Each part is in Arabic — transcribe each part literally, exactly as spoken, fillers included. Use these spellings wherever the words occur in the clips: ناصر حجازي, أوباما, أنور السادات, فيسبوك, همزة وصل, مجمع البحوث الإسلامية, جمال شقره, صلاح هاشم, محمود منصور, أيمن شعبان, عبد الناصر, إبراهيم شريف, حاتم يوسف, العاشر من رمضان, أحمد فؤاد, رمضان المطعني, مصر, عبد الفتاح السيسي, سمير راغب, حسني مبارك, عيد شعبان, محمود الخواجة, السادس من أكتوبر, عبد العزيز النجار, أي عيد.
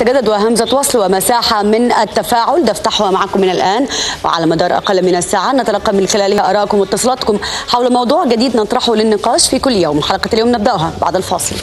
تجدد همزة وصل ومساحة من التفاعل دفتحها معكم من الآن وعلى مدار أقل من الساعة، نتلقى من خلالها آراءكم واتصالاتكم حول موضوع جديد نطرحه للنقاش في كل يوم. حلقة اليوم نبدأها بعد الفاصل.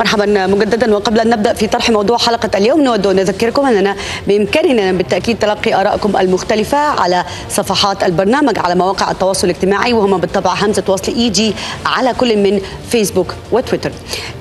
مرحبا مجددا، وقبل ان نبدا في طرح موضوع حلقه اليوم نود ان نذكركم اننا بامكاننا بالتاكيد تلقي ارائكم المختلفه على صفحات البرنامج على مواقع التواصل الاجتماعي وهما بالطبع همزه وصل اي جي على كل من فيسبوك وتويتر.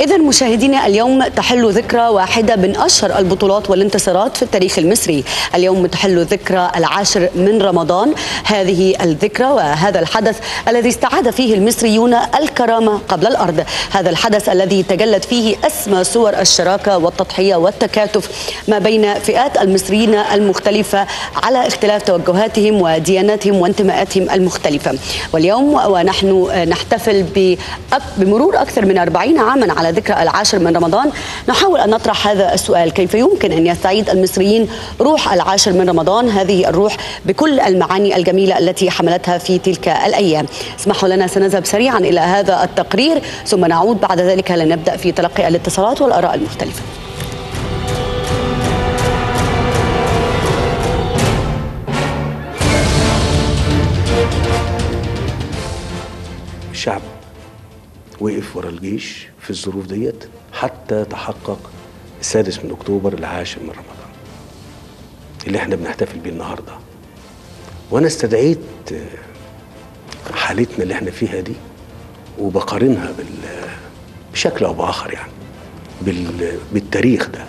اذا مشاهدينا، اليوم تحل ذكرى واحده من اشهر البطولات والانتصارات في التاريخ المصري. اليوم تحل ذكرى العاشر من رمضان، هذه الذكرى وهذا الحدث الذي استعاد فيه المصريون الكرامه قبل الارض، هذا الحدث الذي تجلت فيه أسمى صور الشراكة والتضحية والتكاتف ما بين فئات المصريين المختلفة على اختلاف توجهاتهم ودياناتهم وانتماءاتهم المختلفة. واليوم ونحن نحتفل بمرور أكثر من أربعين عاما على ذكرى العاشر من رمضان، نحاول أن نطرح هذا السؤال: كيف يمكن أن يستعيد المصريين روح العاشر من رمضان، هذه الروح بكل المعاني الجميلة التي حملتها في تلك الأيام؟ اسمحوا لنا، سنذهب سريعا إلى هذا التقرير ثم نعود بعد ذلك لنبدأ في تلقي الاتصالات والآراء المختلفة. الشعب وقف ورا الجيش في الظروف ديت حتى تحقق السادس من أكتوبر، العاشر من رمضان اللي احنا بنحتفل بيه النهارده. وانا استدعيت حالتنا اللي احنا فيها دي وبقارنها بال بشكل أو بآخر يعني بالتاريخ ده.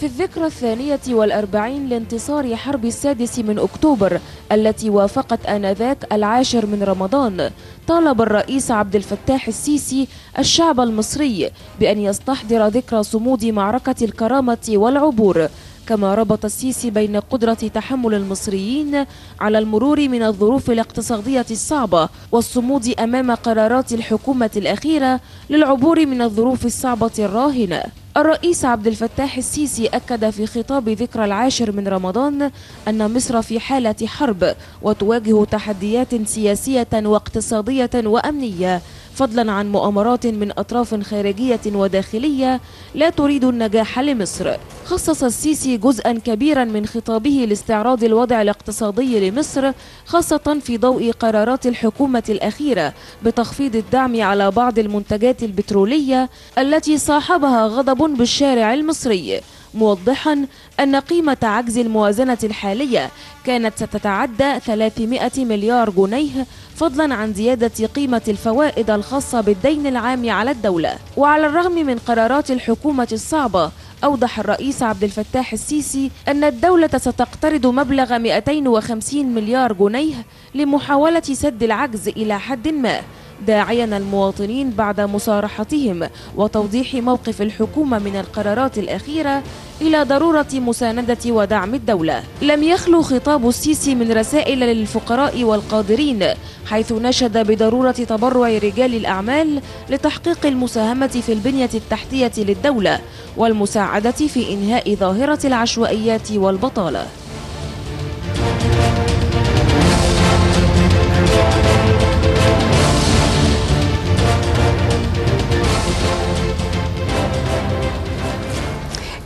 في الذكرى الثانية والأربعين لانتصار حرب السادس من أكتوبر التي وافقت آنذاك العاشر من رمضان، طالب الرئيس عبد الفتاح السيسي الشعب المصري بأن يستحضر ذكرى صمود معركة الكرامة والعبور. كما ربط السيسي بين قدرة تحمل المصريين على المرور من الظروف الاقتصادية الصعبة والصمود أمام قرارات الحكومة الأخيرة للعبور من الظروف الصعبة الراهنة. الرئيس عبد الفتاح السيسي أكد في خطاب ذكرى العاشر من رمضان أن مصر في حالة حرب وتواجه تحديات سياسية واقتصادية وأمنية، فضلا عن مؤامرات من أطراف خارجية وداخلية لا تريد النجاح لمصر. خصص السيسي جزءا كبيرا من خطابه لاستعراض الوضع الاقتصادي لمصر، خاصة في ضوء قرارات الحكومة الأخيرة بتخفيض الدعم على بعض المنتجات البترولية التي صاحبها غضب بالشارع المصري، موضحا أن قيمة عجز الموازنة الحالية كانت ستتعدى ثلاثمائة مليار جنيه، فضلا عن زيادة قيمة الفوائد الخاصة بالدين العام على الدولة. وعلى الرغم من قرارات الحكومة الصعبة، أوضح الرئيس عبد الفتاح السيسي أن الدولة ستقترض مبلغ مائتين وخمسين مليار جنيه لمحاولة سد العجز إلى حد ما، داعيا المواطنين بعد مصارحتهم وتوضيح موقف الحكومة من القرارات الأخيرة إلى ضرورة مساندة ودعم الدولة. لم يخلو خطاب السيسي من رسائل للفقراء والقادرين، حيث نشد بضرورة تبرع رجال الأعمال لتحقيق المساهمة في البنية التحتية للدولة والمساعدة في إنهاء ظاهرة العشوائيات والبطالة.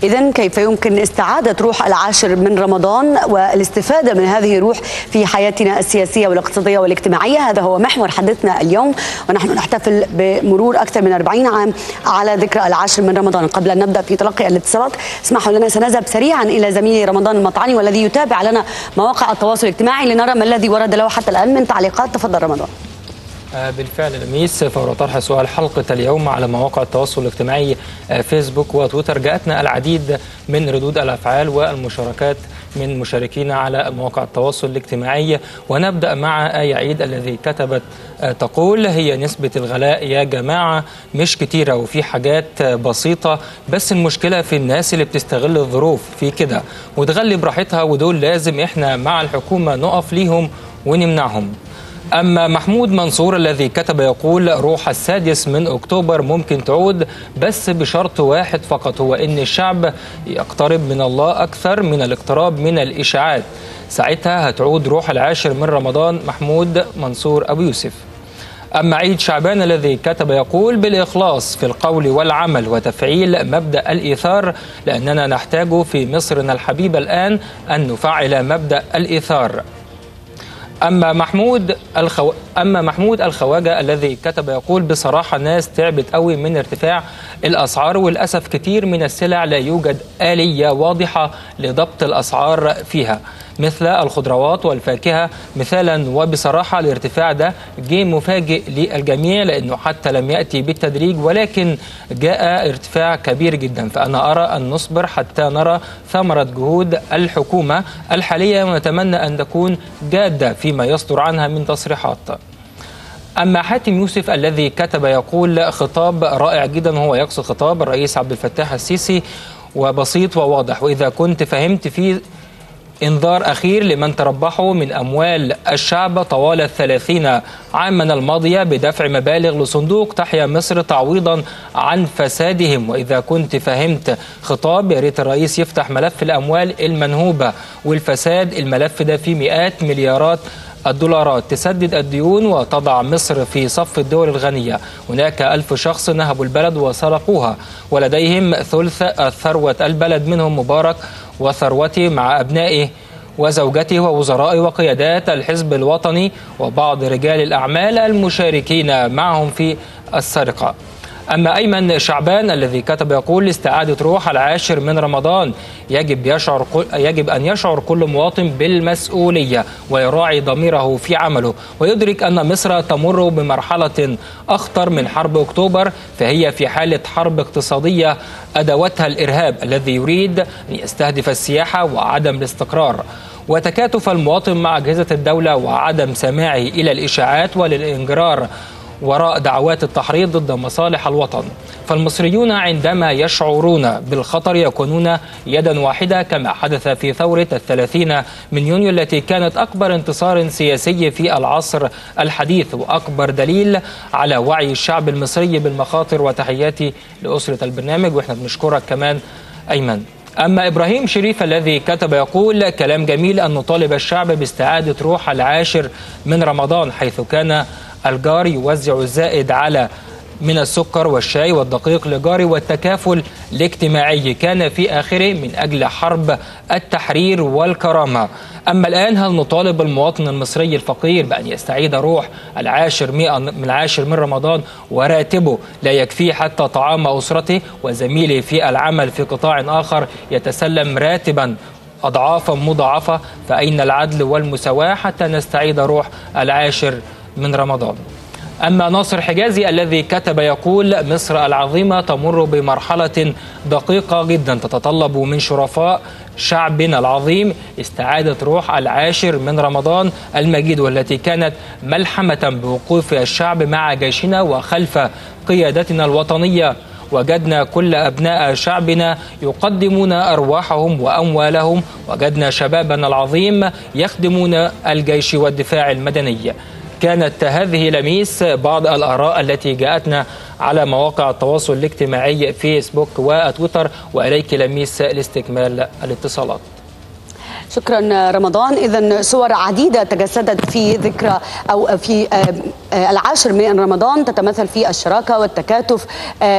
إذا كيف يمكن استعادة روح العاشر من رمضان والاستفادة من هذه الروح في حياتنا السياسية والاقتصادية والاجتماعية؟ هذا هو محور حديثنا اليوم، ونحن نحتفل بمرور أكثر من أربعين عام على ذكرى العاشر من رمضان. قبل أن نبدأ في تلقي الاتصالات، اسمحوا لنا سنذهب سريعا إلى زميلي رمضان المطعني والذي يتابع لنا مواقع التواصل الاجتماعي لنرى ما الذي ورد له حتى الآن من تعليقات. تفضل رمضان. بالفعل لميس، فور طرح سؤال حلقة اليوم على مواقع التواصل الاجتماعي فيسبوك وتويتر جاءتنا العديد من ردود الأفعال والمشاركات من مشاركينا على مواقع التواصل الاجتماعي. ونبدأ مع أي عيد الذي كتبت تقول: هي نسبة الغلاء يا جماعة مش كتيرة وفي حاجات بسيطة، بس المشكلة في الناس اللي بتستغل الظروف في كده وتغلي براحتها، ودول لازم احنا مع الحكومة نقف ليهم ونمنعهم. أما محمود منصور الذي كتب يقول: روح السادس من أكتوبر ممكن تعود، بس بشرط واحد فقط، هو إن الشعب يقترب من الله أكثر من الاقتراب من الإشاعات، ساعتها هتعود روح العاشر من رمضان. محمود منصور أبو يوسف. أما عيد شعبان الذي كتب يقول: بالإخلاص في القول والعمل وتفعيل مبدأ الإيثار، لأننا نحتاج في مصرنا الحبيبة الآن أن نفعل مبدأ الإيثار. أما محمود الخو... أما محمود الخواجة الذي كتب يقول: بصراحة الناس تعبت قوي من ارتفاع الأسعار، وللأسف كتير من السلع لا يوجد آلية واضحة لضبط الأسعار فيها مثل الخضروات والفاكهة مثالا، وبصراحة الارتفاع ده جه مفاجئ للجميع لأنه حتى لم يأتي بالتدريج، ولكن جاء ارتفاع كبير جدا، فأنا أرى أن نصبر حتى نرى ثمرة جهود الحكومة الحالية، ونتمنى أن تكون جادة فيما يصدر عنها من تصريحات. أما حاتم يوسف الذي كتب يقول: خطاب رائع جدا، هو يقصد خطاب الرئيس عبد الفتاح السيسي، وبسيط وواضح، وإذا كنت فهمت فيه إنذار أخير لمن تربحوا من أموال الشعب طوال الثلاثين عاما الماضية بدفع مبالغ لصندوق تحيا مصر تعويضا عن فسادهم، وإذا كنت فهمت خطاب يا ريت الرئيس يفتح ملف الأموال المنهوبة والفساد، الملف ده فيه مئات مليارات الدولارات، تسدد الديون وتضع مصر في صف الدول الغنية. هناك ألف شخص نهبوا البلد وسرقوها، ولديهم ثلث ثروة البلد، منهم مبارك وثروته مع أبنائه وزوجته ووزرائه وقيادات الحزب الوطني وبعض رجال الأعمال المشاركين معهم في السرقة. أما أيمن شعبان الذي كتب يقول: استعادة روح العاشر من رمضان، يجب, يشعر يجب أن يشعر كل مواطن بالمسؤولية ويراعي ضميره في عمله، ويدرك أن مصر تمر بمرحلة أخطر من حرب أكتوبر، فهي في حالة حرب اقتصادية أدوتها الإرهاب الذي يريد أن يستهدف السياحة وعدم الاستقرار، وتكاتف المواطن مع أجهزة الدولة وعدم سماعه إلى الإشاعات وللإنجرار وراء دعوات التحريض ضد مصالح الوطن. فالمصريون عندما يشعرون بالخطر يكونون يدا واحدة، كما حدث في ثورة الثلاثين من يونيو التي كانت أكبر انتصار سياسي في العصر الحديث وأكبر دليل على وعي الشعب المصري بالمخاطر. وتحياتي لأسرة البرنامج، وإحنا بنشكرك كمان أيمن. أما إبراهيم شريف الذي كتب يقول: كلام جميل أن نطالب الشعب باستعادة روح العاشر من رمضان، حيث كان الجار يوزع الزائد على من السكر والشاي والدقيق لجاري، والتكافل الاجتماعي كان في آخره من أجل حرب التحرير والكرامة. أما الآن هل نطالب المواطن المصري الفقير بأن يستعيد روح العاشر من العاشر من رمضان وراتبه لا يكفيه حتى طعام أسرته، وزميلي في العمل في قطاع آخر يتسلم راتبا أضعافا مضاعفة؟ فأين العدل والمساواة حتى نستعيد روح العاشر من رمضان؟ أما ناصر حجازي الذي كتب يقول: مصر العظيمة تمر بمرحلة دقيقة جدا تتطلب من شرفاء شعبنا العظيم استعادة روح العاشر من رمضان المجيد، والتي كانت ملحمة بوقوف الشعب مع جيشنا وخلف قيادتنا الوطنية. وجدنا كل أبناء شعبنا يقدمون أرواحهم وأموالهم، وجدنا شبابنا العظيم يخدمون الجيش والدفاع المدني. كانت هذه لميس بعض الآراء التي جاءتنا على مواقع التواصل الاجتماعي فيسبوك وتويتر، وإليك لميس لاستكمال الاتصالات. شكرا رمضان. إذن صور عديدة تجسدت في ذكرى أو في العاشر من رمضان، تتمثل في الشراكة والتكاتف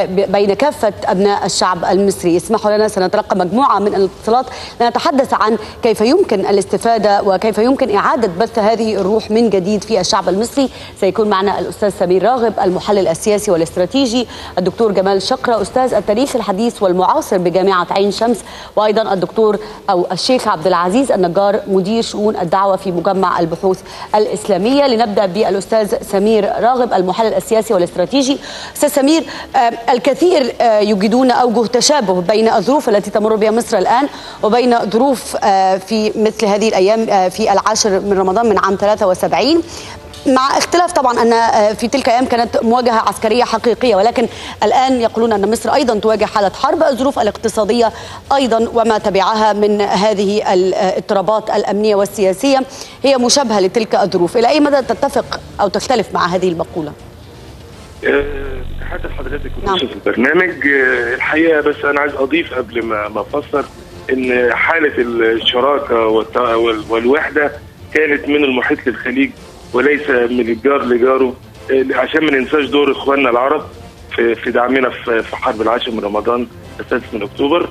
بين كافة أبناء الشعب المصري. اسمحوا لنا سنتلقى مجموعة من الاتصالات لنتحدث عن كيف يمكن الاستفادة وكيف يمكن إعادة بث هذه الروح من جديد في الشعب المصري. سيكون معنا الأستاذ سمير راغب المحلل السياسي والاستراتيجي، الدكتور جمال شقره أستاذ التاريخ الحديث والمعاصر بجامعة عين شمس، وأيضا الدكتور أو الشيخ عبد العزيز النجار مدير شؤون الدعوة في مجمع البحوث الإسلامية. لنبدأ بالأستاذ سمير سمير راغب المحلل السياسي والاستراتيجي. أستاذ سمير، الكثير يجدون أوجه تشابه بين الظروف التي تمر بها مصر الآن وبين ظروف في مثل هذه الأيام في العاشر من رمضان من عام ثلاثة وسبعين، مع اختلاف طبعا أن في تلك الأيام كانت مواجهة عسكرية حقيقية، ولكن الآن يقولون أن مصر أيضا تواجه حالة حرب، الظروف الاقتصادية أيضا وما تبعها من هذه الاضطرابات الأمنية والسياسية هي مشابهة لتلك الظروف. إلى أي مدى تتفق أو تختلف مع هذه المقولة؟ تحدث حضرتك في البرنامج. الحقيقة بس أنا عايز أضيف قبل ما أفسر إن حالة الشراكة والوحدة كانت من المحيط للخليج وليس من الجار لجاره، عشان ما ننساش دور اخواننا العرب في دعمنا في حرب العاشر من رمضان السادس من اكتوبر،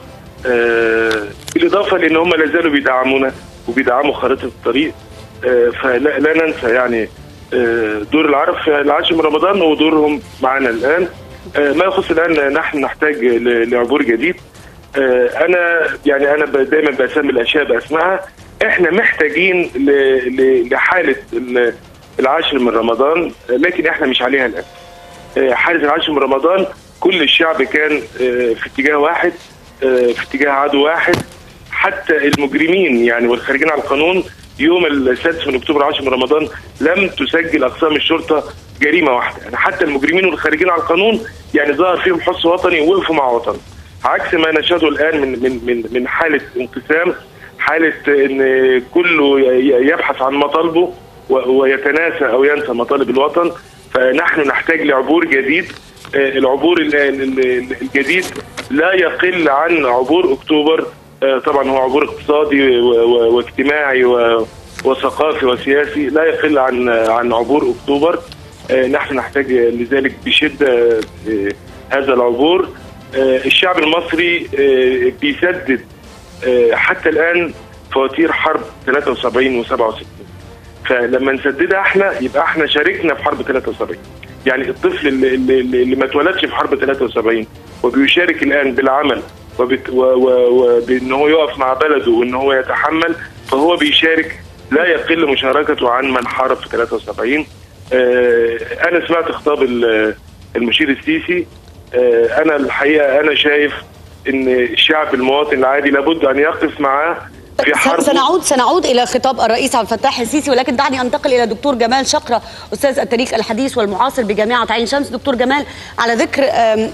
بالاضافه لان هم لا زالوا بيدعمونا وبيدعموا خريطه الطريق، فلا لا ننسى يعني دور العرب في العاشر من رمضان ودورهم معنا الان. ما يخص الان، نحن نحتاج لعبور جديد. انا يعني انا دايما بسمي الاشياء باسمها، احنا محتاجين لحاله العاشر من رمضان، لكن احنا مش عليها الان. حاله العاشر من رمضان كل الشعب كان في اتجاه واحد، في اتجاه عدو واحد، حتى المجرمين يعني والخارجين عن القانون يوم السادس من اكتوبر العاشر من رمضان لم تسجل اقسام الشرطه جريمه واحده، يعني حتى المجرمين والخارجين عن القانون يعني ظهر فيهم حس وطني ووقفوا مع وطن، عكس ما نشهده الان من من من من حاله انقسام، حاله ان كله يبحث عن مطالبه ويتناسى او ينسى مطالب الوطن. فنحن نحتاج لعبور جديد، العبور الجديد لا يقل عن عبور اكتوبر، طبعا هو عبور اقتصادي واجتماعي وثقافي وسياسي لا يقل عن عن عبور اكتوبر. نحن نحتاج لذلك بشده هذا العبور. الشعب المصري بيسدد حتى الان فواتير حرب ثلاثة وسبعين وسبعة وستين، فلما نسددها احنا يبقى احنا شاركنا في حرب ثلاثة وسبعين. يعني الطفل اللي, اللي ما اتولدش في حرب ثلاثة وسبعين وبيشارك الان بالعمل وبان هو يقف مع بلده وان هو يتحمل، فهو بيشارك لا يقل مشاركته عن من حارب في ثلاثة وسبعين. اه انا سمعت خطاب المشير السيسي. اه انا الحقيقه انا شايف ان الشعب المواطن العادي لابد ان يقف معاه في حرب. سنعود سنعود الى خطاب الرئيس عبد الفتاح السيسي، ولكن دعني انتقل الى دكتور جمال شقره، استاذ التاريخ الحديث والمعاصر بجامعه عين شمس. دكتور جمال، على ذكر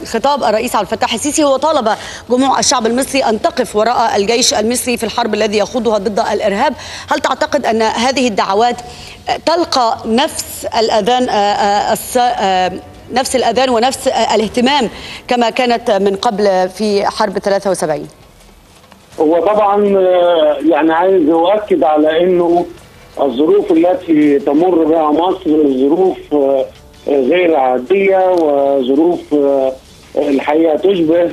خطاب الرئيس عبد الفتاح السيسي، هو طالب جموع الشعب المصري ان تقف وراء الجيش المصري في الحرب الذي يخوضها ضد الارهاب. هل تعتقد ان هذه الدعوات تلقى نفس الاذان نفس الأذان ونفس الاهتمام كما كانت من قبل في حرب ثلاثة وسبعين؟ هو طبعا يعني عايز أؤكد على أنه الظروف التي تمر بها مصر ظروف غير عادية وظروف الحقيقة تشبه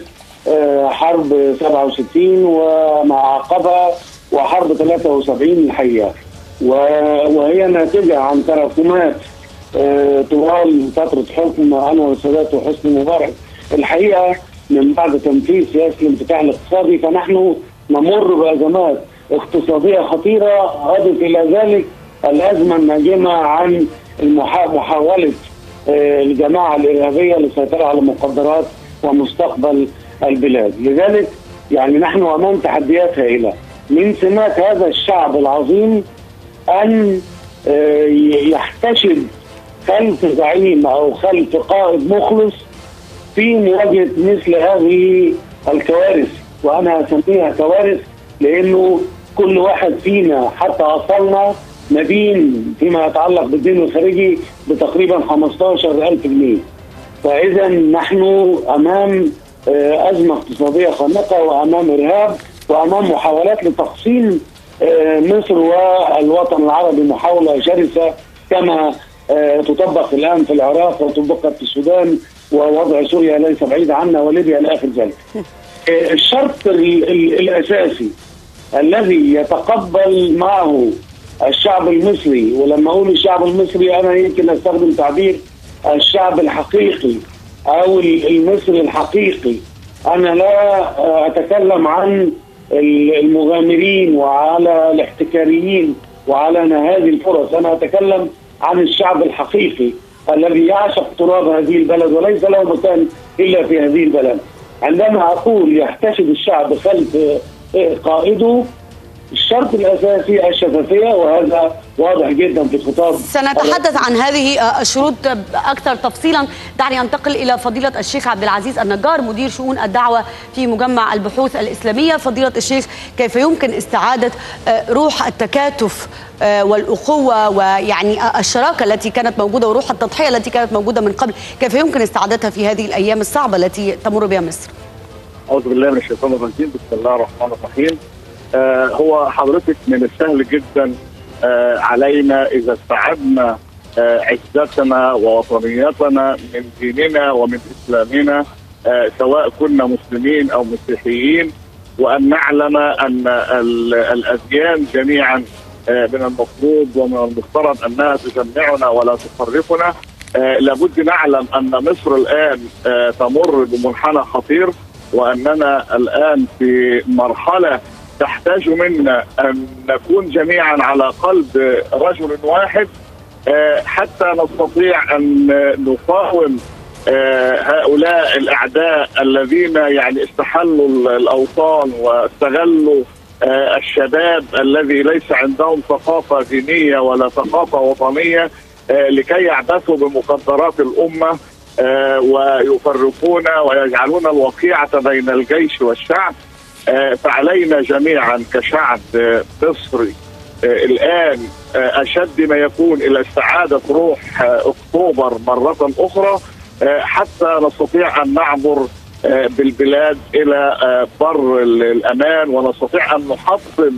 حرب سبعة وستين وما عقبها وحرب ثلاثة وسبعين الحقيقة، وهي ناتجة عن تراكمات طوال فترة حكم أنور السادات وحسني مبارك. الحقيقة من بعد تنفيذ سياسة الانفتاح الاقتصادي فنحن نمر بأزمات اقتصادية خطيرة أدت إلى ذلك الأزمة الناجمة عن محاولة الجماعة الإرهابية للسيطرة على مقدرات ومستقبل البلاد. لذلك يعني نحن أمام تحديات هائلة. من سمات هذا الشعب العظيم أن يحتشد خلف زعيم او خلف قائد مخلص في مواجهه مثل هذه الكوارث، وانا اسميها كوارث لانه كل واحد فينا حتى اصلنا مدين فيما يتعلق بالدين الخارجي بتقريبا خمسة عشر ألف جنيه. فاذا نحن امام ازمه اقتصاديه خانقه وامام ارهاب وامام محاولات لتقسيم مصر والوطن العربي، محاوله شرسه كما تطبق الآن في العراق وطبقت في السودان، ووضع سوريا ليس بعيد عنا وليبيا إلى آخر ذلك. الشرط الأساسي الذي يتقبل معه الشعب المصري، ولما أقول الشعب المصري أنا يمكن أستخدم تعبير الشعب الحقيقي أو المصري الحقيقي، أنا لا أتكلم عن المغامرين وعلى الاحتكاريين وعلى نهاز الفرص، أنا أتكلم عن الشعب الحقيقي الذي يعشق تراب هذه البلد وليس له مكان إلا في هذه البلد. عندما أقول يحتشد الشعب خلف قائده، الشرط الأساسي الشفافية، وهذا واضح جدا في الخطاب. سنتحدث عن هذه الشروط أكثر تفصيلا. دعني أنتقل إلى فضيلة الشيخ عبد العزيز النجار، مدير شؤون الدعوة في مجمع البحوث الإسلامية. فضيلة الشيخ، كيف يمكن استعادة روح التكاتف والأخوة ويعني الشراكة التي كانت موجودة وروح التضحية التي كانت موجودة من قبل، كيف يمكن استعادتها في هذه الأيام الصعبة التي تمر بها مصر؟ أعوذ بالله من الشيطان الرجيم، بسم الله الرحمن الرحيم. هو حضرتك من السهل جدا علينا إذا استعدنا عزتنا ووطنيتنا من ديننا ومن إسلامنا، سواء كنا مسلمين أو مسيحيين، وأن نعلم أن الأديان جميعا من المفروض ومن المفترض أنها تجمعنا ولا تفرقنا. لابد نعلم أن مصر الآن تمر بمنحنى خطير، وأننا الآن في مرحلة تحتاج منا أن نكون جميعا على قلب رجل واحد حتى نستطيع أن نقاوم هؤلاء الأعداء الذين يعني استحلوا الأوطان واستغلوا الشباب الذي ليس عندهم ثقافة دينية ولا ثقافة وطنية لكي يعبثوا بمقدرات الأمة ويفرقون ويجعلون الوقيعة بين الجيش والشعب. فعلينا جميعا كشعب مصري الآن أشد ما يكون إلى استعادة روح أكتوبر مرة أخرى، حتى نستطيع أن نعبر بالبلاد إلى بر الأمان، ونستطيع أن نحطم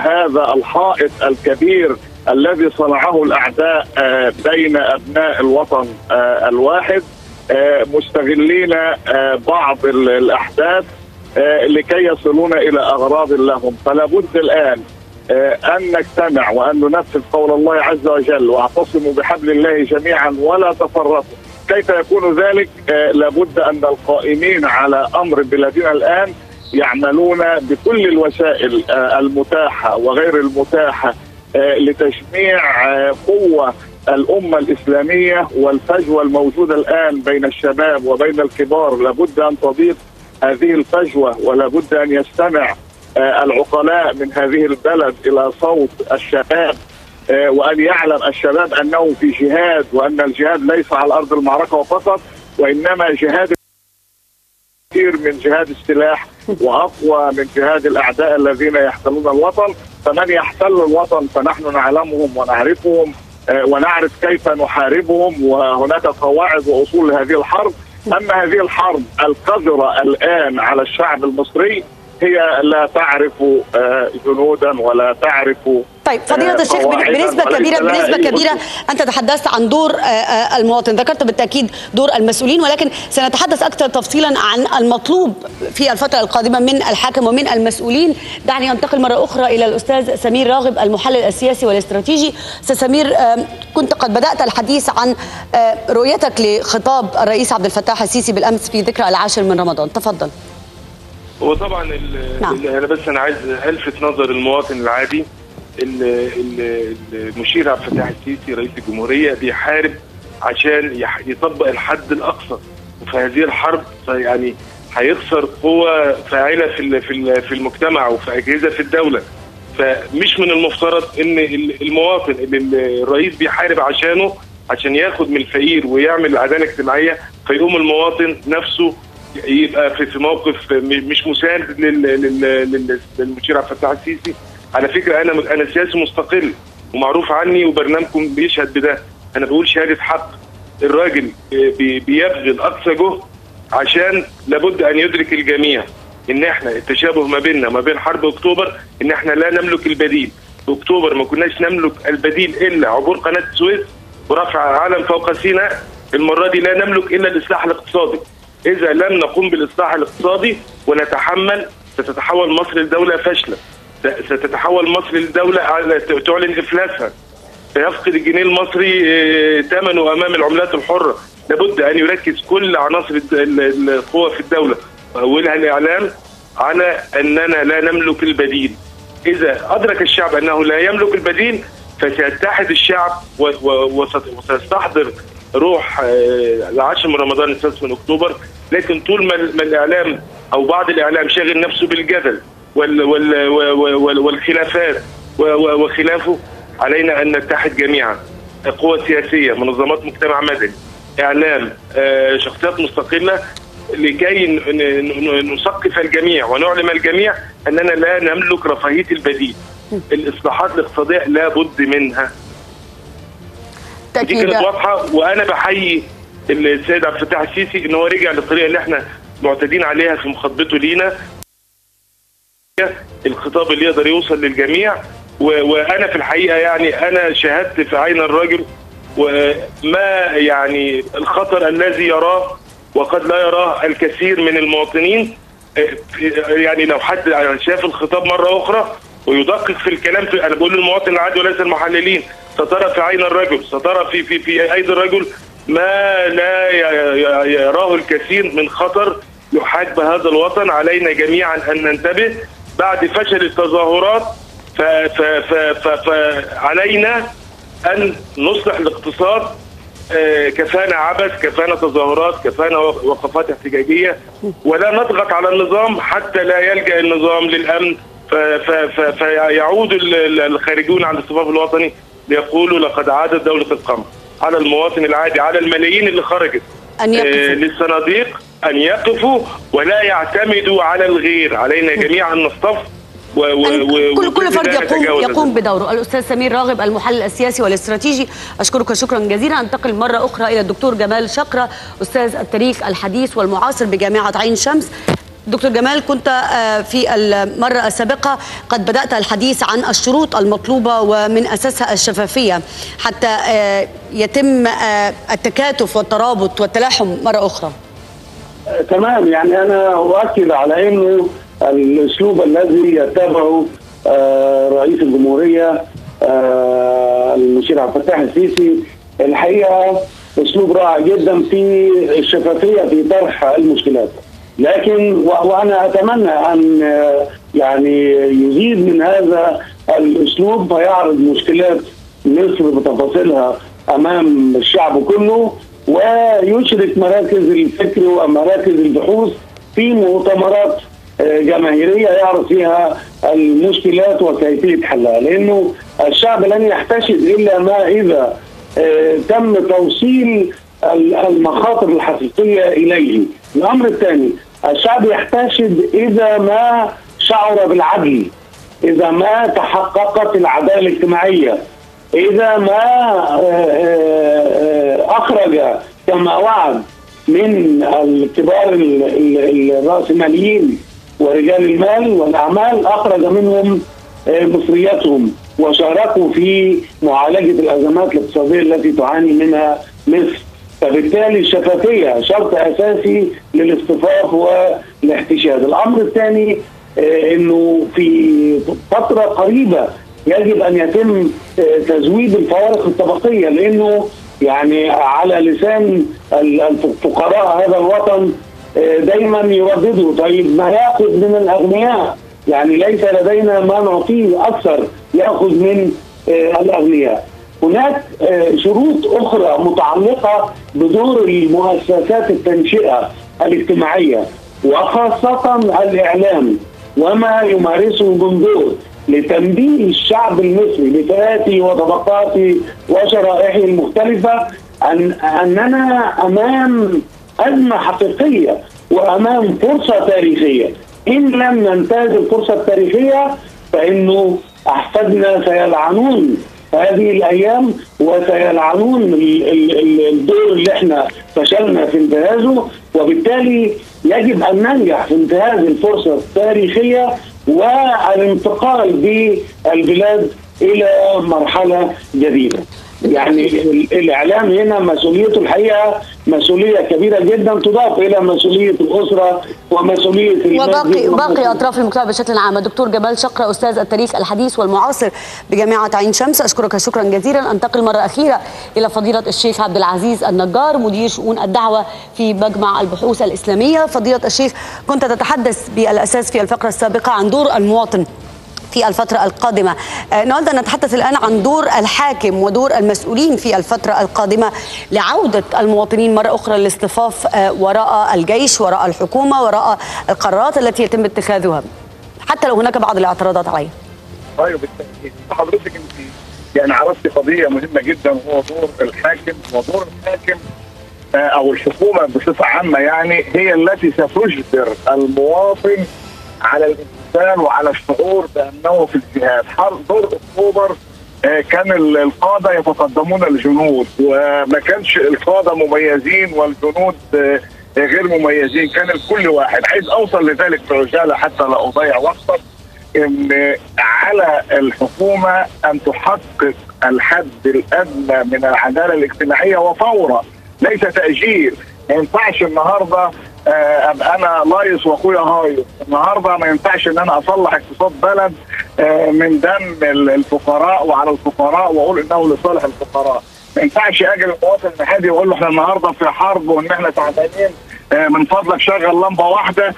هذا الحائط الكبير الذي صنعه الأعداء بين أبناء الوطن الواحد، مستغلين بعض الأحداث لكي يصلون إلى أغراض لهم. فلا بد الآن أن نجتمع وأن ننفذ قول الله عز وجل: واعتصموا بحبل الله جميعا ولا تفرقوا. كيف يكون ذلك؟ لا بد أن القائمين على أمر بلادنا الآن يعملون بكل الوسائل المتاحة وغير المتاحة لتجميع قوة الأمة الإسلامية، والفجوة الموجودة الآن بين الشباب وبين الكبار لا بد أن تضيق هذه الفجوة، ولا بد أن يستمع العقلاء من هذه البلد إلى صوت الشباب، وأن يعلم الشباب أنه في جهاد، وأن الجهاد ليس على أرض المعركة فقط، وإنما جهاد كثير من جهاد السلاح وأقوى من جهاد الأعداء الذين يحتلون الوطن. فمن يحتل الوطن فنحن نعلمهم ونعرفهم ونعرف كيف نحاربهم، وهناك قواعد وأصول لهذه الحرب. أما هذه الحرب القذرة الآن على الشعب المصري هي لا تعرف جنودا ولا تعرف. طيب فضيلة الشيخ، بنسبة كبيرة بنسبة كبيرة أنت تحدثت عن دور المواطن، ذكرت بالتأكيد دور المسؤولين، ولكن سنتحدث أكثر تفصيلا عن المطلوب في الفترة القادمة من الحاكم ومن المسؤولين. دعني أنتقل مرة أخرى إلى الأستاذ سمير راغب، المحلل السياسي والاستراتيجي. أستاذ سمير، كنت قد بدأت الحديث عن رؤيتك لخطاب الرئيس عبد الفتاح السيسي بالأمس في ذكرى العاشر من رمضان، تفضل. هو طبعا نعم. أنا بس أنا عايز ألفت نظر المواطن العادي. المشير عبد الفتاح السيسي رئيس الجمهوريه بيحارب عشان يطبق الحد الاقصى، وفي هذه الحرب يعني هيخسر قوه فاعله في في المجتمع وفي اجهزه في الدوله. فمش من المفترض ان المواطن اللي الرئيس بيحارب عشانه عشان ياخد من الفقير ويعمل العداله الاجتماعيه، فيقوم المواطن نفسه يبقى في موقف مش مساند للمشير عبد الفتاح السيسي. على فكره انا انا سياسي مستقل ومعروف عني وبرنامجكم بيشهد بده. انا بقول شهاده حق. الراجل بيبذل اقصى جهد عشان لابد ان يدرك الجميع ان احنا التشابه ما بيننا ما بين حرب اكتوبر ان احنا لا نملك البديل. اكتوبر ما كناش نملك البديل الا عبور قناه السويس ورفع علم فوق سيناء. المره دي لا نملك الا الاصلاح الاقتصادي. اذا لم نقوم بالاصلاح الاقتصادي ونتحمل ستتحول مصر لدوله فاشله. ستتحول مصر لدولة تعلن إفلاسها. سيفقد الجنيه المصري ثمنه أمام العملات الحرة. لابد أن يركز كل عناصر القوى في الدولة وأولها الإعلام على أننا لا نملك البديل. إذا أدرك الشعب أنه لا يملك البديل فسيتحد الشعب وسيستحضر روح العاشر من رمضان السادس من أكتوبر، لكن طول ما الإعلام أو بعض الإعلام شاغل نفسه بالجدل وال وال وال والخلافات وخلافه، علينا أن نتحد جميعا، قوى سياسية، منظمات مجتمع مدني، إعلام، شخصيات مستقلة، لكي نثقف الجميع ونعلم الجميع أننا لا نملك رفاهية البديل. الإصلاحات الاقتصادية لا بد منها. دي كانت واضحة، وأنا بحيي السيد عبد الفتاح السيسي إن هو رجع للطريقة اللي إحنا معتادين عليها في مخاطبته لينا، الخطاب اللي يقدر يوصل للجميع. وأنا في الحقيقة يعني أنا شاهدت في عين الراجل وما يعني الخطر الذي يراه وقد لا يراه الكثير من المواطنين. يعني لو حد شاف الخطاب مرة أخرى ويدقق في الكلام، في أنا بقول للمواطن العادي وليس المحللين، سترى في عين الرجل، سترى في في في أيدي الرجل ما لا يراه الكثير من خطر يحاك بهذا الوطن. علينا جميعا أن ننتبه. بعد فشل التظاهرات فعلينا أن نصلح الاقتصاد. كفانا عبث، كفانا تظاهرات، كفانا وقفات احتجاجية، ولا نضغط على النظام حتى لا يلجأ النظام للأمن فيعود الخارجون عن الاصطفاف الوطني ليقولوا لقد عادت دولة القمع. على المواطن العادي، على الملايين اللي خرجت أن آه للصناديق، أن يقفوا ولا يعتمدوا على الغير. علينا جميعا أن نصطف و... و... كل كل فرد يقوم يقوم بدوره. الأستاذ سمير راغب المحلل السياسي والاستراتيجي، أشكرك شكرا جزيلا. أنتقل مرة أخرى إلى الدكتور جمال شقره، أستاذ التاريخ الحديث والمعاصر بجامعة عين شمس. دكتور جمال، كنت في المرة السابقة قد بدأت الحديث عن الشروط المطلوبة ومن أساسها الشفافية حتى يتم التكاتف والترابط والتلاحم مرة أخرى. تمام، يعني أنا أؤكد على أنه الأسلوب الذي يتبعه رئيس الجمهورية المشير عبد الفتاح السيسي الحقيقة أسلوب رائع جدا في الشفافية في طرح المشكلات. لكن وانا اتمنى ان يعني يزيد من هذا الاسلوب ويعرض مشكلات مصر بتفاصيلها امام الشعب كله، ويشرك مراكز الفكر ومراكز البحوث في مؤتمرات جماهيريه يعرض فيها المشكلات وكيفيه حلها، لانه الشعب لن يحتشد الا ما اذا تم توصيل المخاطر الحقيقيه اليه. الامر الثاني، الشعب يحتشد اذا ما شعر بالعدل، اذا ما تحققت العداله الاجتماعيه، اذا ما اخرج كما وعد من الكبار الراسماليين ورجال المال والاعمال، اخرج منهم مصرياتهم وشاركوا في معالجه الازمات الاقتصاديه التي تعاني منها مصر. فبالتالي الشفافية شرط أساسي للاصطفاف والاحتشاد. الأمر الثاني أنه في فترة قريبة يجب أن يتم تزويد الفوارق الطبقية، لأنه يعني على لسان الفقراء هذا الوطن دايما يرددوا طيب ما يأخذ من الأغنياء، يعني ليس لدينا ما نعطيه أكثر يأخذ من الأغنياء. هناك شروط أخرى متعلقة بدور المؤسسات التنشئة الاجتماعية وخاصة الإعلام وما يمارسه من دور لتنبيه الشعب المصري لفئاته وطبقاته وشرائحه المختلفة أن أننا أمام أزمة حقيقية وأمام فرصة تاريخية. إن لم ننتهز الفرصة التاريخية فإنه أحفادنا سيلعنون هذه الايام وسيلعنون الدور اللي احنا فشلنا في انتهازه، وبالتالي يجب ان ننجح في انتهاز الفرصه التاريخيه والانتقال بالبلاد الى مرحله جديده. يعني الاعلام هنا مسؤوليته الحقيقه مسؤوليه كبيره جدا تضاف الى مسؤوليه الاسره ومسؤوليه وباقي باقي اطراف المجتمع بشكل عام. دكتور جمال شقره، استاذ التاريخ الحديث والمعاصر بجامعه عين شمس، اشكرك شكرا جزيلا. انتقل مره اخيره الى فضيله الشيخ عبد العزيز النجار، مدير شؤون الدعوه في مجمع البحوث الاسلاميه. فضيله الشيخ، كنت تتحدث بالاساس في الفقره السابقه عن دور المواطن في الفترة القادمة. النهارده نتحدث الآن عن دور الحاكم ودور المسؤولين في الفترة القادمة لعودة المواطنين مرة أخرى للاصطفاف وراء الجيش، وراء الحكومة، وراء القرارات التي يتم اتخاذها، حتى لو هناك بعض الاعتراضات عليها. طيب حضرتك انت يعني عرفتي قضيه مهمه جدا، وهو دور الحاكم، ودور الحاكم او الحكومه بصفه عامه يعني هي التي ستجبر المواطن على الامتثال وعلى الشعور بانه في الجهاد. دور اكتوبر كان القاده يتقدمون الجنود، وما كانش القاده مميزين والجنود غير مميزين، كان الكل واحد. عايز اوصل لذلك بعجاله حتى لا اضيع وقتك، ان على الحكومه ان تحقق الحد الادنى من العداله الاجتماعيه وفورا، ليس تاجيل. ما ينفعش النهارده ابقى انا لايص واخويا هايص، النهارده ما ينفعش ان انا اصلح اقتصاد بلد من دم الفقراء وعلى الفقراء واقول انه لصالح الفقراء. ما ينفعش اجي للمواطن العادي واقول له احنا النهارده في حرب وان احنا تعبانين، من فضلك شغل لمبه واحده،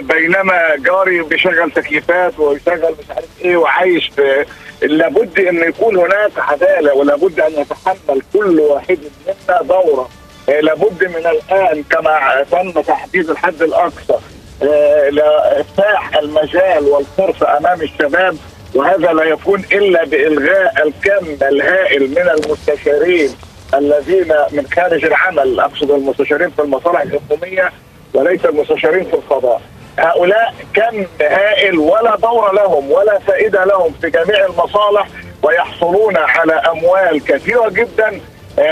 بينما جاري بيشغل تكييفات ويشغل مش عارف ايه وعايش في... لابد ان يكون هناك عداله، ولابد ان يتحمل كل واحد منا دوره. لابد من الان كما تم تحديد الحد الاقصى لإفتاح المجال والفرصه امام الشباب، وهذا لا يكون الا بالغاء الكم الهائل من المستشارين الذين من خارج العمل، اقصد المستشارين في المصالح الحكوميه وليس المستشارين في القضاء. هؤلاء كم هائل ولا دور لهم ولا فائده لهم في جميع المصالح، ويحصلون على اموال كثيره جدا.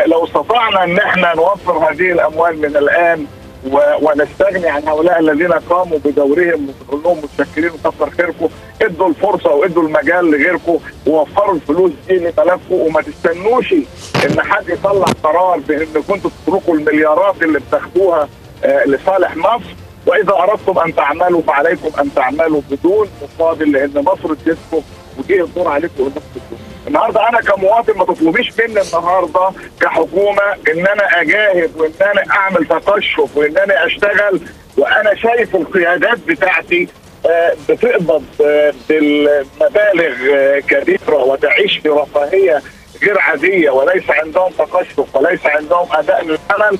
لو استطعنا ان احنا نوفر هذه الاموال من الان ونستغني عن هؤلاء الذين قاموا بدورهم، ونقول لهم متشكرين وكتر خيركم، ادوا الفرصه وادوا المجال لغيركم، ووفروا الفلوس دي لملفكم، وما تستنوش ان حد يطلع قرار بان كنتوا تتركوا المليارات اللي بتاخدوها لصالح مصر، واذا اردتم ان تعملوا فعليكم ان تعملوا بدون مقابل، لان مصر تسكت وجه الدور عليكم انكم تسكتوا. النهارده انا كمواطن ما تطلبيش مني النهارده كحكومه ان انا اجاهد وان انا اعمل تقشف وان انا اشتغل، وانا شايف القيادات بتاعتي بتقبض بالمبالغ كبيره وتعيش في رفاهيه غير عاديه، وليس عندهم تقشف وليس عندهم اداء للعمل،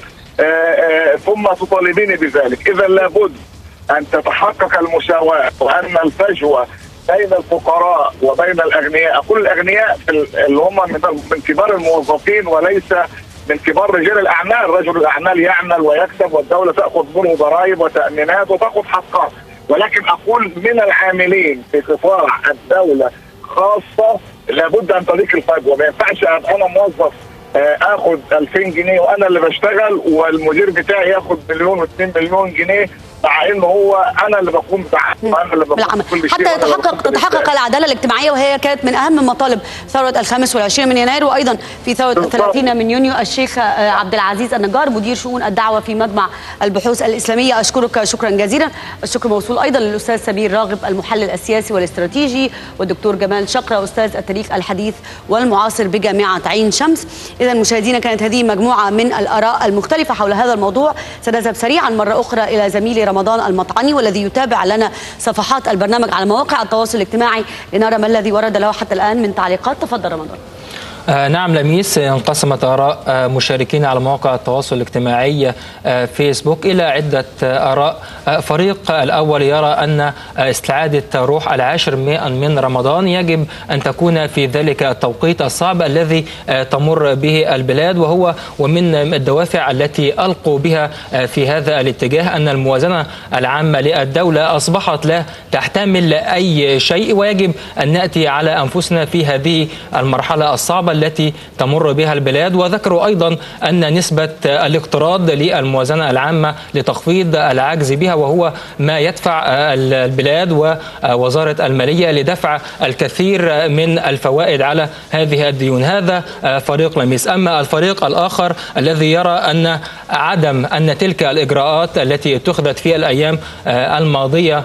ثم تطالبيني بذلك. اذا لابد ان تتحقق المساواه، وان الفجوه بين الفقراء وبين الاغنياء، اقول الاغنياء اللي هم من كبار الموظفين وليس من كبار رجال الاعمال، رجل الاعمال يعمل ويكسب والدوله تاخذ منه ضرائب وتامينات وتاخذ حقها، ولكن اقول من العاملين في قطاع الدوله خاصه لابد ان تضيق الفجوه. ما ينفعش ابقى انا موظف اخذ ألفين جنيه وانا اللي بشتغل، والمدير بتاعي ياخذ مليون واثنين مليون جنيه، مع انه هو انا اللي بقوم انا اللي بقوم كل شيء. حتى يتحقق تتحقق العداله الاجتماعيه، وهي كانت من اهم مطالب ثوره الخامس والعشرين من يناير، وايضا في ثوره الثلاثين من يونيو. الشيخ عبد العزيز النجار مدير شؤون الدعوه في مجمع البحوث الاسلاميه، اشكرك شكرا جزيلا. الشكر موصول ايضا للاستاذ سمير راغب المحلل السياسي والاستراتيجي، والدكتور جمال شقره استاذ التاريخ الحديث والمعاصر بجامعه عين شمس. اذا مشاهدينا كانت هذه مجموعه من الاراء المختلفه حول هذا الموضوع. سنذهب سريعا مره اخرى الى زميلي رمضان المطعني والذي يتابع لنا صفحات البرنامج على مواقع التواصل الاجتماعي لنرى ما الذي ورد له حتى الآن من تعليقات. تفضل رمضان. آه نعم لميس، انقسمت آراء آه مشاركين على مواقع التواصل الاجتماعي آه فيسبوك إلى عدة آه آراء. آه فريق الأول يرى أن آه استعادة روح العاشر من رمضان يجب أن تكون في ذلك التوقيت الصعب الذي آه تمر به البلاد، وهو ومن الدوافع التي ألقوا بها آه في هذا الاتجاه أن الموازنة العامة للدولة أصبحت لا تحتمل أي شيء، ويجب أن نأتي على أنفسنا في هذه المرحلة الصعبة التي تمر بها البلاد. وذكروا أيضا أن نسبة الاقتراض للموازنة العامة لتخفيض العجز بها، وهو ما يدفع البلاد ووزارة المالية لدفع الكثير من الفوائد على هذه الديون. هذا فريق لميس. أما الفريق الآخر الذي يرى أن عدم أن تلك الإجراءات التي اتخذت في الأيام الماضية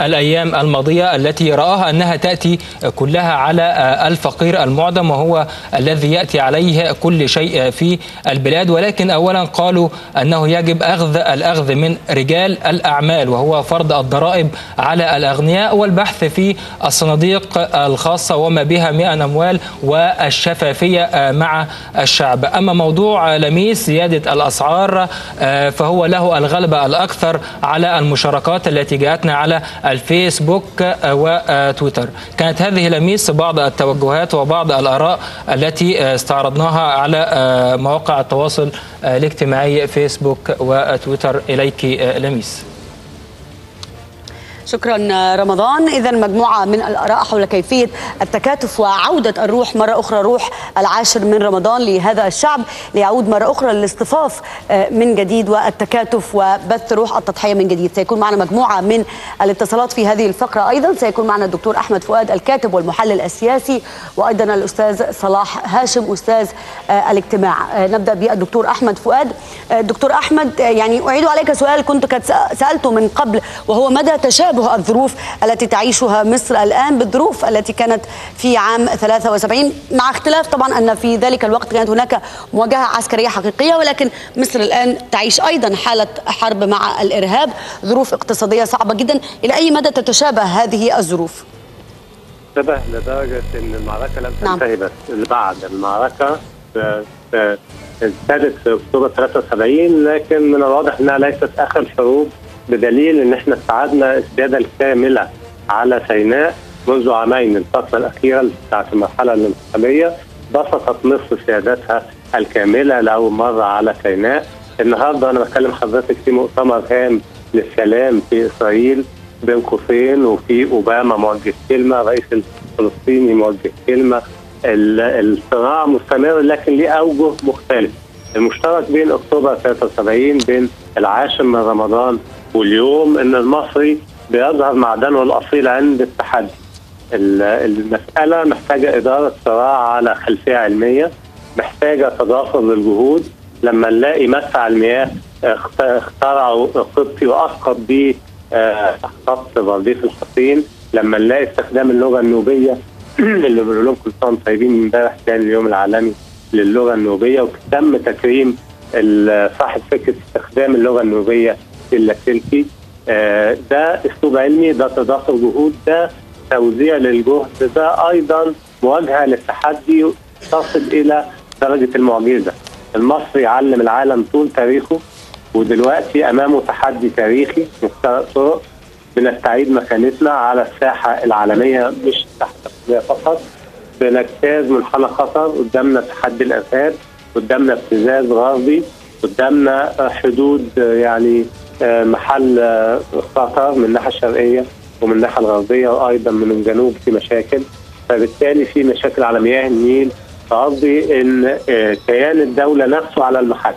الأيام الماضية التي رآها أنها تأتي كلها على الفقير المعدم وهو الذي يأتي عليه كل شيء في البلاد. ولكن أولا قالوا أنه يجب أخذ الأخذ من رجال الأعمال وهو فرض الضرائب على الأغنياء والبحث في الصناديق الخاصة وما بها من أموال والشفافية مع الشعب. أما موضوع لميس زيادة الأسعار فهو له الغلبة الأكثر على المشاركات التي جاءتنا على الفيسبوك وتويتر. كانت هذه لميس بعض التوجهات وبعض الآراء التي استعرضناها على مواقع التواصل الاجتماعي فيسبوك وتويتر. إليك لميس. شكرا رمضان. إذا مجموعة من الآراء حول كيفية التكاتف وعودة الروح مرة أخرى، روح العاشر من رمضان لهذا الشعب ليعود مرة أخرى للاصطفاف من جديد والتكاتف وبث روح التضحية من جديد. سيكون معنا مجموعة من الاتصالات في هذه الفقرة، أيضا سيكون معنا الدكتور أحمد فؤاد الكاتب والمحلل السياسي، وأيضا الأستاذ صلاح هاشم أستاذ الاجتماع. نبدأ بالدكتور أحمد فؤاد. الدكتور أحمد، يعني أعيد عليك سؤال كنت سألته من قبل وهو مدى تشابه الظروف التي تعيشها مصر الآن بالظروف التي كانت في عام ثلاثة وسبعين، مع اختلاف طبعا أن في ذلك الوقت كانت هناك مواجهة عسكرية حقيقية، ولكن مصر الآن تعيش أيضا حالة حرب مع الإرهاب، ظروف اقتصادية صعبة جدا. إلى أي مدى تتشابه هذه الظروف؟ تشابه لدرجة أن المعركة لم تنتهي، بس بعد المعركة في السادس في أكتوبر ثلاثة وسبعين، لكن من الواضح أنها ليست آخر الحروب، بدليل ان احنا استعدنا السياده الكامله على سيناء منذ عامين. الفتره الاخيره بتاعت المرحله الانتقاليه بسطت مصر سيادتها الكامله لاول مره على سيناء. النهارده انا بكلم حضرتك في مؤتمر هام للسلام في اسرائيل بين قوسين، وفي اوباما موجه كلمه، الرئيس الفلسطيني موجه كلمه. الصراع مستمر لكن ليه اوجه مختلفه. المشترك بين اكتوبر ثلاثة وسبعين بين العاشر من رمضان واليوم ان المصري بيظهر معدنه الاصيل عند التحدي. المساله محتاجه اداره صراع على خلفيه علميه، محتاجه تضافر للجهود. لما نلاقي مدفع المياه اخترعوا قبطي واسقط به خط برديف الحصين، لما نلاقي استخدام اللغه النوبيه اللي بنقول لهم كل سنه وانتم طيبين، امبارح كان اليوم العالمي للغه النوبيه وتم تكريم صاحب فكره استخدام اللغه النوبيه اللاسلكي. آه ده اسلوب علمي، ده تضافر جهود، ده توزيع للجهد، ده ايضا مواجهه للتحدي تصل الى درجه المعجزه. المصري علم العالم طول تاريخه ودلوقتي امامه تحدي تاريخي مختلف طرق من التعيد مكانتنا على الساحه العالميه، مش تحت فقط بنجتاز منحنى خطر. قدامنا تحدي الارهاب، قدامنا ابتزاز غربي، قدامنا حدود يعني محل خطر من الناحيه الشرقيه ومن الناحيه الغربيه وايضا من الجنوب في مشاكل. فبالتالي في مشاكل على مياه النيل تقضي ان كيان الدوله نفسه على المحك،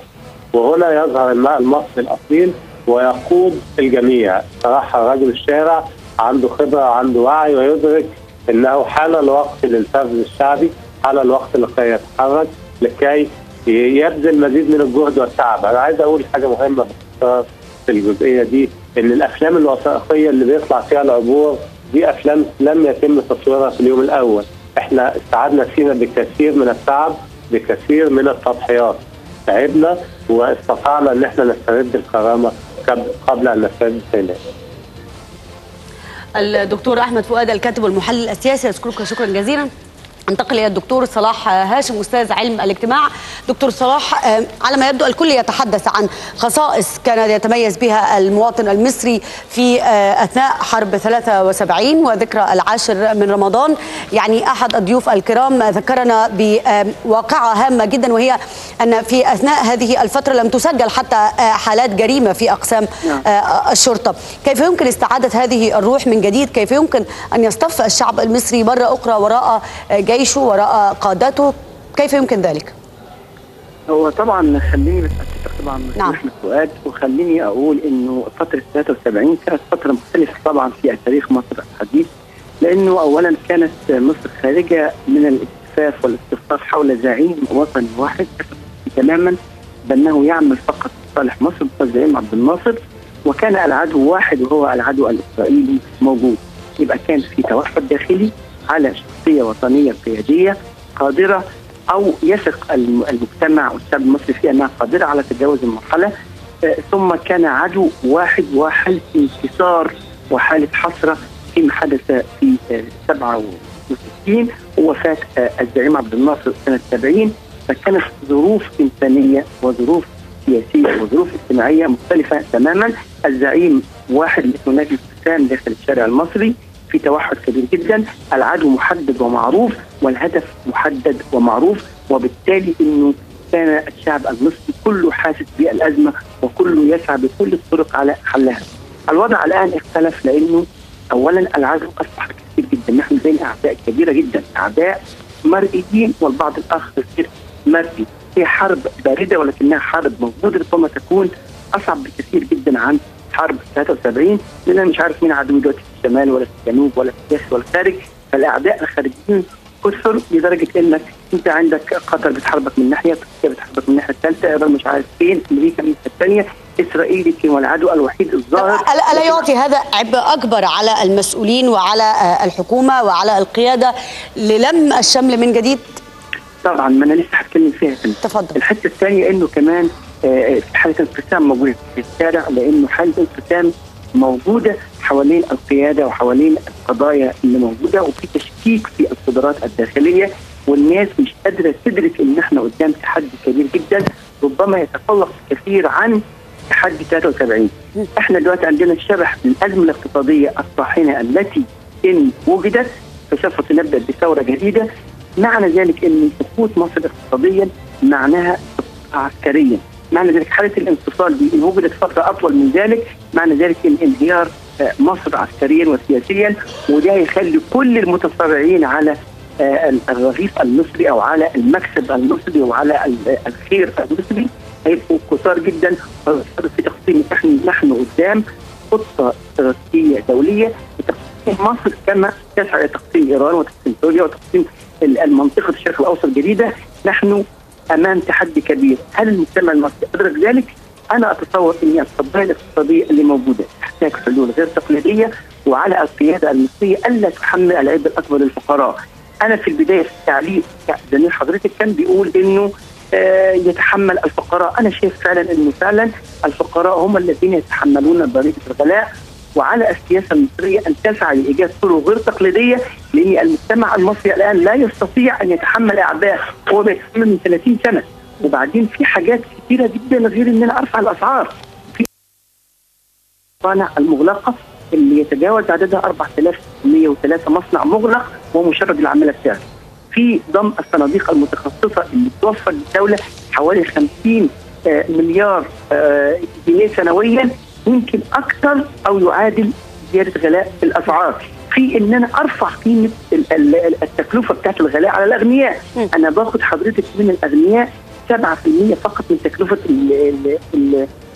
وهنا يظهر الماء المصري الاصيل ويقود الجميع. صراحه رجل الشارع عنده خبره وعنده وعي ويدرك انه حان الوقت للفرد الشعبي، حان الوقت لكي يتحرك، لكي يبذل مزيد من الجهد والتعب. انا عايز اقول حاجه مهمه باختصار في الجزئيه دي، ان الافلام الوثائقيه اللي بيطلع فيها العبور دي افلام لم يتم تصويرها في اليوم الاول. احنا استعدنا فينا بكثير من التعب، بكثير من التضحيات، تعبنا واستطعنا ان احنا نسترد الكرامه قبل ان نسترد السلام. الدكتور احمد فؤاد الكاتب والمحلل السياسي، اشكرك شكرا جزيلا. انتقل الى الدكتور صلاح هاشم استاذ علم الاجتماع. دكتور صلاح، على ما يبدو الكل يتحدث عن خصائص كان يتميز بها المواطن المصري في اثناء حرب ثلاثة وسبعين وذكرى العاشر من رمضان. يعني احد الضيوف الكرام ذكرنا بواقعه هامه جدا، وهي ان في اثناء هذه الفتره لم تسجل حتى حالات جريمه في اقسام الشرطه. كيف يمكن استعاده هذه الروح من جديد؟ كيف يمكن ان يصطف الشعب المصري مره اخرى وراء جيشه وراء قادته؟ كيف يمكن ذلك؟ هو طبعا خليني اتفق طبعا مع احمد فؤاد، وخليني اقول انه فتره ثلاثة وسبعين كانت فتره مختلفه طبعا في تاريخ مصر الحديث، لانه اولا كانت مصر خارجه من الالتفاف والاستفسار حول زعيم وطني واحد تماما، بانه يعمل فقط لصالح مصر، زعيم عبد الناصر. وكان العدو واحد وهو العدو الإسرائيلي موجود. يبقى كان في توحد داخلي على شخصية وطنية قيادية قادرة أو يثق المجتمع والشعب المصري فيها أنها قادرة على تجاوز المرحلة، ثم كان عدو واحد وحالة انتصار وحالة حسرة فيما حدث في سبعة وستين ووفاة الزعيم عبد الناصر سنة سبعين. فكانت ظروف إنسانية وظروف سياسية وظروف اجتماعية مختلفة تماما. الزعيم واحد اسمه ناجي قسام داخل الشارع المصري في توحد كبير جدا، العدو محدد ومعروف والهدف محدد ومعروف، وبالتالي انه كان الشعب المصري كله حاسس بالازمه وكله يسعى بكل الطرق على حلها. الوضع الان اختلف لانه اولا العدو اصبح كثير جدا، نحن بين اعداء كبيره جدا، اعداء مرئيين والبعض الاخر غير مرئي. هي حرب بارده ولكنها حرب موجوده، ربما تكون اصعب بكثير جدا عن حرب ثلاثة وسبعين، لان انا مش عارف مين عدو دلوقتي في الشمال ولا في الجنوب ولا في الداخل ولا الخارج، فالاعداء الخارجيين كثر لدرجه انك انت عندك قطر بتحاربك من ناحيه، تركيا بتحاربك من الناحيه الثالثه، ايران مش عارف فين، امريكا من الثانيه، اسرائيل يمكن هو العدو الوحيد الظاهر. الا يعطي هذا عبء اكبر على المسؤولين وعلى الحكومه وعلى القياده للم الشمل من جديد؟ طبعا، ما انا لسه هتكلم فيها. تفضل. الحته الثانيه انه كمان في حاله انقسام موجوده في الشارع، لانه حاله انقسام موجوده حوالين القياده وحوالين القضايا اللي موجوده، وفي تشكيك في الصدارات الداخليه، والناس مش قادره تدرك ان احنا قدام تحدي كبير جدا ربما يتفوق كثير عن تحدي ثلاثة وسبعين. احنا دلوقتي عندنا شبح الازمه الاقتصاديه الطاحنه التي ان وجدت فسوف نبدا بثوره جديده. معنى ذلك ان سقوط مصر اقتصاديا معناها عسكريا، معنى ذلك حاله الانفصال دي ان وجدت فتره اطول من ذلك، معنى ذلك ان انهيار مصر عسكريا وسياسيا، وده يخلي كل المتصارعين على الرغيف المصري او على المكسب المصري وعلى الخير المصري هيبقوا كثار جدا. في تقسيم نحن نحن قدام خطه استراتيجيه دوليه لتقسيم مصر كما تسعى لتقسيم ايران وتقسيم سوريا وتقسيم المنطقه الشرق الاوسط الجديده. نحن امام تحدي كبير، هل المجتمع المصري يدرك ذلك؟ انا اتصور ان القضايا الاقتصاديه اللي موجوده تحتاج حلول غير تقليديه، وعلى القياده المصريه الا تحمل العبء الاكبر للفقراء. انا في البدايه في التعليق زميل حضرتك كان بيقول انه آه يتحمل الفقراء، انا شايف فعلا انه فعلا الفقراء هم الذين يتحملون ضريبه الغلاء، وعلى السياسه المصريه ان تسعى لايجاد طرق غير تقليديه، لان المجتمع المصري الان لا يستطيع ان يتحمل اعباء هو بيتحمل من ثلاثين سنه، وبعدين في حاجات كثيره جدا غير ان انا ارفع الاسعار. في المصانع المغلقه اللي يتجاوز عددها أربعة آلاف وستمئة وثلاثة مصنع مغلق ومشرد العماله السعر. في ضم الصناديق المتخصصه اللي توفر للدوله حوالي خمسين آه مليار آه جنيه سنويا، يمكن اكثر او يعادل زياده غلاء الاسعار. في ان انا ارفع قيمه التكلفه بتاعت الغلاء على الاغنياء، انا باخد حضرتك من الاغنياء سبعة بالمئة فقط من تكلفه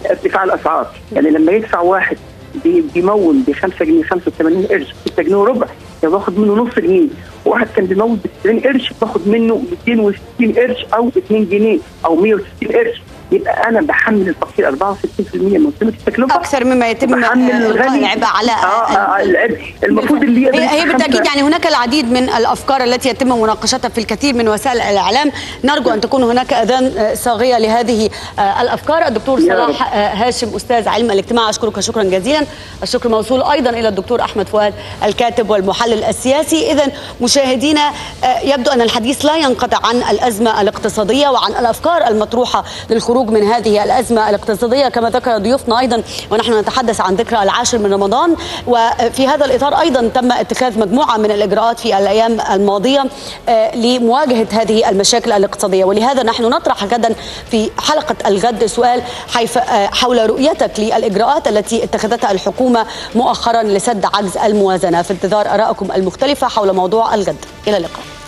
ارتفاع الاسعار، يعني لما يدفع واحد بيمول ب خمسة جنيه خمسة وثمانين قرش ستة جنيه وربع يعني باخد منه نص جنيه، واحد كان بيمول ب تسعين قرش باخد منه مئتين وستين قرش او اتنين جنيه او مئة وستين قرش. يبقى انا بحمل الفقير أربعة وستين بالمئة من قيمه التكلفه اكثر مما يتم الغلب على آه العبء المفروض اللي يقدر. هي بالتاكيد يعني هناك العديد من الافكار التي يتم مناقشتها في الكثير من وسائل الاعلام، نرجو ان تكون هناك اذان صاغيه لهذه الافكار. الدكتور صلاح هاشم استاذ علم الاجتماع، اشكرك شكرا جزيلا، الشكر موصول ايضا الى الدكتور احمد فؤاد الكاتب والمحلل السياسي. اذا مشاهدينا يبدو ان الحديث لا ينقطع عن الازمه الاقتصاديه وعن الافكار المطروحه للخروج من هذه الأزمة الاقتصادية كما ذكر ضيوفنا أيضا، ونحن نتحدث عن ذكرى العاشر من رمضان. وفي هذا الإطار أيضا تم اتخاذ مجموعة من الإجراءات في الأيام الماضية لمواجهة هذه المشاكل الاقتصادية، ولهذا نحن نطرح غدا في حلقة الغد سؤال حول رؤيتك للإجراءات التي اتخذتها الحكومة مؤخرا لسد عجز الموازنة، في انتظار آرائكم المختلفة حول موضوع الغد. إلى اللقاء.